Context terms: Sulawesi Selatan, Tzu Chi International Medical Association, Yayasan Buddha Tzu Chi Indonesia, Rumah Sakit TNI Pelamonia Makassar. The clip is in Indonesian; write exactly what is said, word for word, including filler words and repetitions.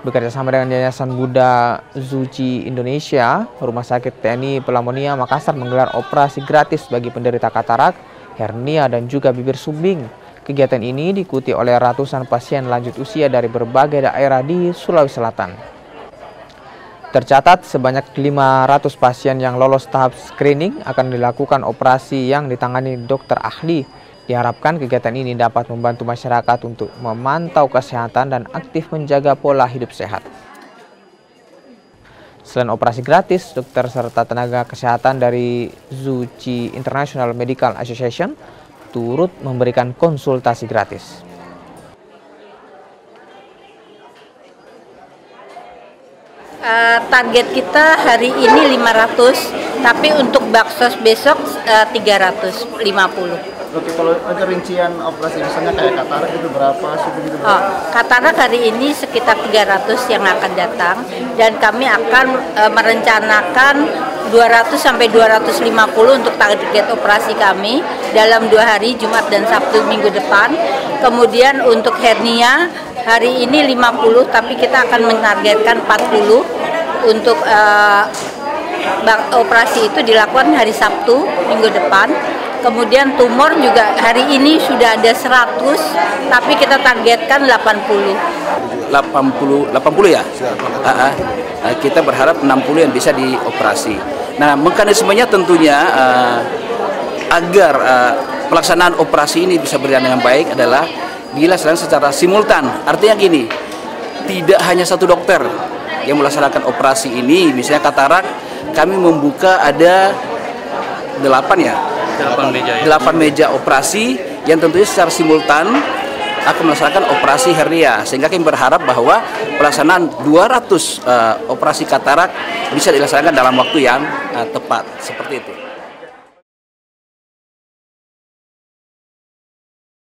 bekerja sama dengan Yayasan Buddha Tzu Chi Indonesia, Rumah Sakit T N I Pelamonia Makassar menggelar operasi gratis bagi penderita katarak, hernia, dan juga bibir sumbing. Kegiatan ini diikuti oleh ratusan pasien lanjut usia dari berbagai daerah di Sulawesi Selatan. Tercatat sebanyak lima ratus pasien yang lolos tahap screening akan dilakukan operasi yang ditangani dokter ahli. Diharapkan kegiatan ini dapat membantu masyarakat untuk memantau kesehatan dan aktif menjaga pola hidup sehat. Selain operasi gratis, dokter serta tenaga kesehatan dari Tzu Chi International Medical Association turut memberikan konsultasi gratis. Uh, target kita hari ini lima ratus, tapi untuk baksos besok uh, tiga ratus lima puluh. Oke, kalau ada rincian operasi misalnya kayak katarak itu berapa, seperti itu? Oh, katarak hari ini sekitar tiga ratus yang akan datang, dan kami akan e, merencanakan dua ratus sampai dua ratus lima puluh untuk target operasi kami dalam dua hari, Jumat dan Sabtu minggu depan. Kemudian untuk hernia hari ini lima puluh, tapi kita akan menargetkan empat puluh untuk e, operasi itu dilakukan hari Sabtu minggu depan. Kemudian tumor juga hari ini sudah ada seratus, tapi kita targetkan delapan puluh. delapan puluh, delapan puluh ya? Uh, uh, kita berharap enam puluh yang bisa dioperasi. Nah, mekanismenya tentunya uh, agar uh, pelaksanaan operasi ini bisa berjalan dengan baik adalah dilaksanakan secara simultan. Artinya gini, tidak hanya satu dokter yang melaksanakan operasi ini. Misalnya katarak, kami membuka ada delapan ya? delapan meja operasi yang tentunya secara simultan akan melaksanakan operasi hernia, sehingga kami berharap bahwa pelaksanaan dua ratus uh, operasi katarak bisa dilaksanakan dalam waktu yang uh, tepat seperti itu.